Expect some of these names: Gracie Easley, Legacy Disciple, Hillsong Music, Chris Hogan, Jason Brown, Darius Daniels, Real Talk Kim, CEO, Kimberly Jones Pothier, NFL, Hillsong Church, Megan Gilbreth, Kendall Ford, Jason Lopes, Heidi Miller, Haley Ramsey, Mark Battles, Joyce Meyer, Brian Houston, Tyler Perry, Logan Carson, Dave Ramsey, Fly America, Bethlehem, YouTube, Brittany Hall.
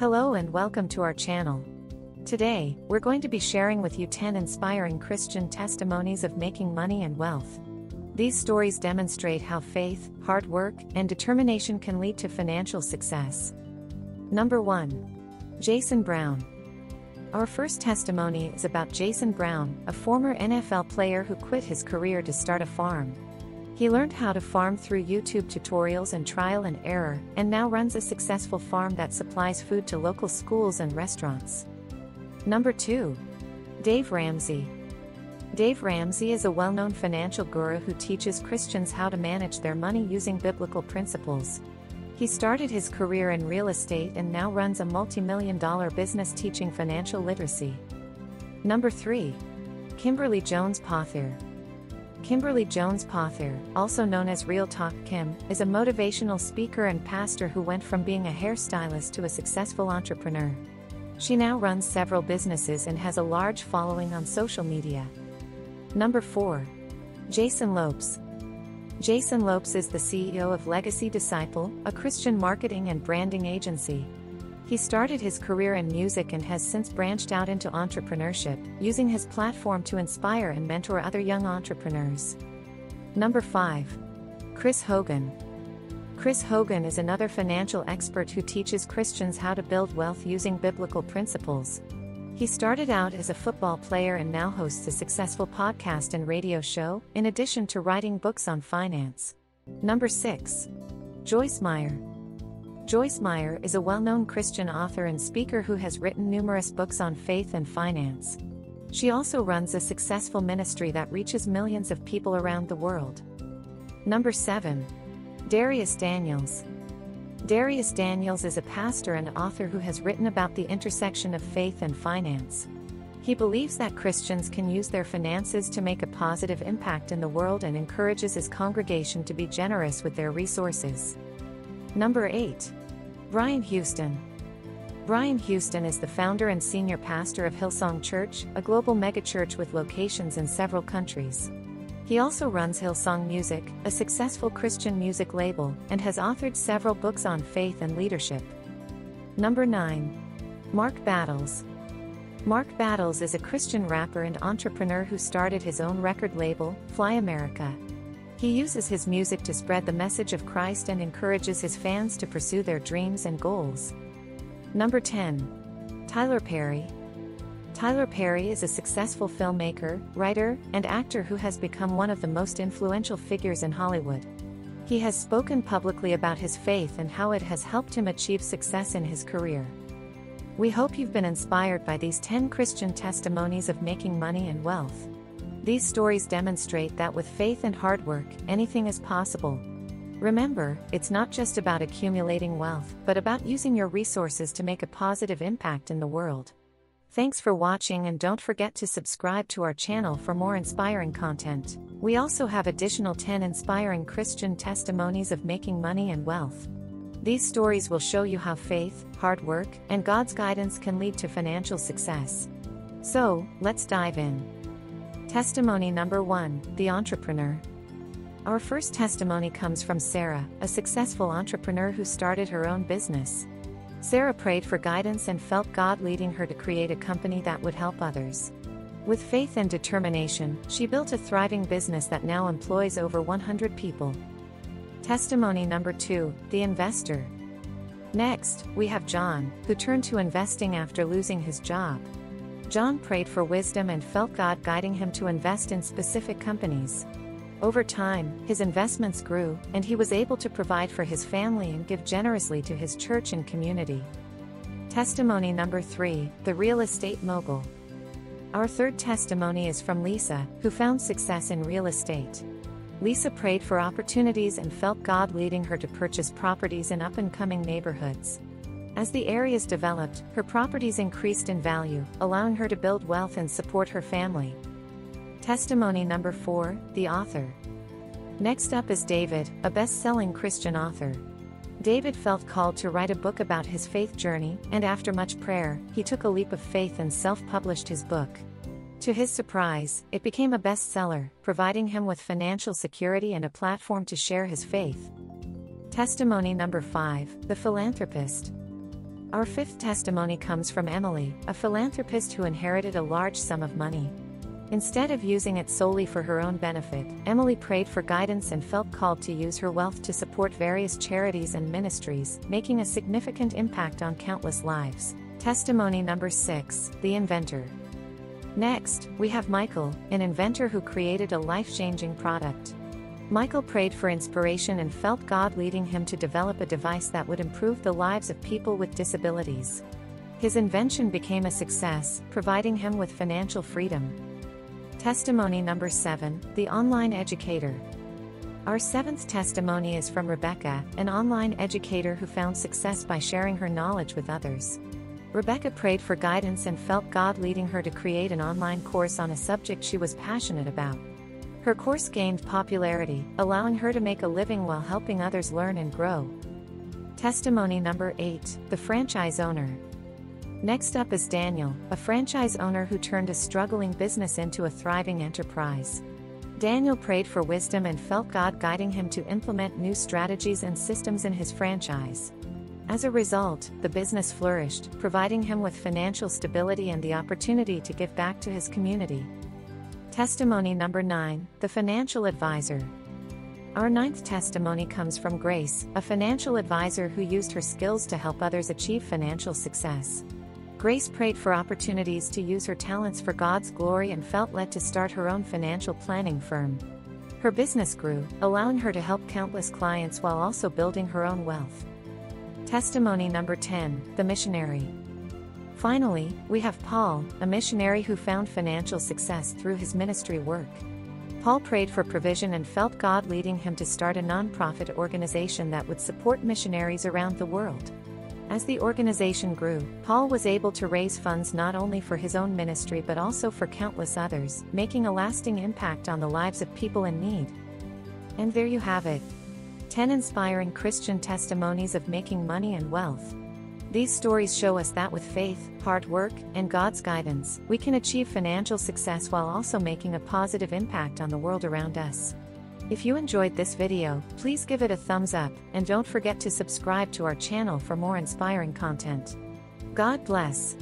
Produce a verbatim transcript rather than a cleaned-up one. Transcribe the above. Hello and welcome to our channel. Today, we're going to be sharing with you ten inspiring Christian testimonies of making money and wealth. These stories demonstrate how faith, hard work, and determination can lead to financial success. Number one. Jason Brown. Our first testimony is about Jason Brown, a former N F L player who quit his career to start a farm. He learned how to farm through YouTube tutorials and trial and error, and now runs a successful farm that supplies food to local schools and restaurants. Number two. Dave Ramsey. Dave Ramsey is a well-known financial guru who teaches Christians how to manage their money using biblical principles. He started his career in real estate and now runs a multi-million dollar business teaching financial literacy. Number three. Kimberly Jones Pothier. Kimberly Jones Pothier, also known as Real Talk Kim, is a motivational speaker and pastor who went from being a hairstylist to a successful entrepreneur. She now runs several businesses and has a large following on social media. Number four. Jason Lopes. Jason Lopes is the C E O of Legacy Disciple, a Christian marketing and branding agency. He started his career in music and has since branched out into entrepreneurship, using his platform to inspire and mentor other young entrepreneurs. Number five. Chris Hogan. Chris Hogan is another financial expert who teaches Christians how to build wealth using biblical principles. He started out as a football player and now hosts a successful podcast and radio show, in addition to writing books on finance. Number six. Joyce Meyer. Joyce Meyer is a well-known Christian author and speaker who has written numerous books on faith and finance. She also runs a successful ministry that reaches millions of people around the world. Number seven. Darius Daniels. Darius Daniels is a pastor and author who has written about the intersection of faith and finance. He believes that Christians can use their finances to make a positive impact in the world and encourages his congregation to be generous with their resources. Number eight. Brian Houston. Brian Houston is the founder and senior pastor of Hillsong Church, a global megachurch with locations in several countries. He also runs Hillsong Music, a successful Christian music label, and has authored several books on faith and leadership. Number nine. Mark Battles. Mark Battles is a Christian rapper and entrepreneur who started his own record label, Fly America. He uses his music to spread the message of Christ and encourages his fans to pursue their dreams and goals. Number ten. Tyler Perry. Tyler Perry is a successful filmmaker, writer, and actor who has become one of the most influential figures in Hollywood. He has spoken publicly about his faith and how it has helped him achieve success in his career. We hope you've been inspired by these ten Christian testimonies of making money and wealth. These stories demonstrate that with faith and hard work, anything is possible. Remember, it's not just about accumulating wealth, but about using your resources to make a positive impact in the world. Thanks for watching, and don't forget to subscribe to our channel for more inspiring content. We also have additional ten inspiring Christian testimonies of making money and wealth. These stories will show you how faith, hard work, and God's guidance can lead to financial success. So, let's dive in. Testimony number one, The Entrepreneur. Our first testimony comes from Sarah, a successful entrepreneur who started her own business. Sarah prayed for guidance and felt God leading her to create a company that would help others. With faith and determination, she built a thriving business that now employs over one hundred people. Testimony number two, The Investor. Next, we have John, who turned to investing after losing his job. John prayed for wisdom and felt God guiding him to invest in specific companies. Over time, his investments grew, and he was able to provide for his family and give generously to his church and community. Testimony number three, The Real Estate Mogul. Our third testimony is from Lisa, who found success in real estate. Lisa prayed for opportunities and felt God leading her to purchase properties in up-and-coming neighborhoods. As the areas developed, her properties increased in value, allowing her to build wealth and support her family. Testimony number four, The Author. Next up is David, a best-selling Christian author. David felt called to write a book about his faith journey, and after much prayer, he took a leap of faith and self-published his book. To his surprise, it became a bestseller, providing him with financial security and a platform to share his faith. Testimony number five, The Philanthropist. Our fifth testimony comes from Emily, a philanthropist who inherited a large sum of money. Instead of using it solely for her own benefit, Emily prayed for guidance and felt called to use her wealth to support various charities and ministries, making a significant impact on countless lives. Testimony number six, the inventor. Next, we have Michael, an inventor who created a life-changing product. Michael prayed for inspiration and felt God leading him to develop a device that would improve the lives of people with disabilities. His invention became a success, providing him with financial freedom. Testimony number seven, the online educator. Our seventh testimony is from Rebecca, an online educator who found success by sharing her knowledge with others. Rebecca prayed for guidance and felt God leading her to create an online course on a subject she was passionate about. Her course gained popularity, allowing her to make a living while helping others learn and grow. Testimony number eight, the franchise owner. Next up is Daniel, a franchise owner who turned a struggling business into a thriving enterprise. Daniel prayed for wisdom and felt God guiding him to implement new strategies and systems in his franchise. As a result, the business flourished, providing him with financial stability and the opportunity to give back to his community. Testimony number nine, the financial advisor. Our ninth testimony comes from Grace, a financial advisor who used her skills to help others achieve financial success. Grace prayed for opportunities to use her talents for God's glory and felt led to start her own financial planning firm. Her business grew, allowing her to help countless clients while also building her own wealth. Testimony number ten, the missionary. Finally, we have Paul, a missionary who found financial success through his ministry work. Paul prayed for provision and felt God leading him to start a nonprofit organization that would support missionaries around the world. As the organization grew, Paul was able to raise funds not only for his own ministry but also for countless others, making a lasting impact on the lives of people in need. And there you have it. ten inspiring Christian testimonies of making money and wealth. These stories show us that with faith, hard work, and God's guidance, we can achieve financial success while also making a positive impact on the world around us. If you enjoyed this video, please give it a thumbs up, and don't forget to subscribe to our channel for more inspiring content. God bless.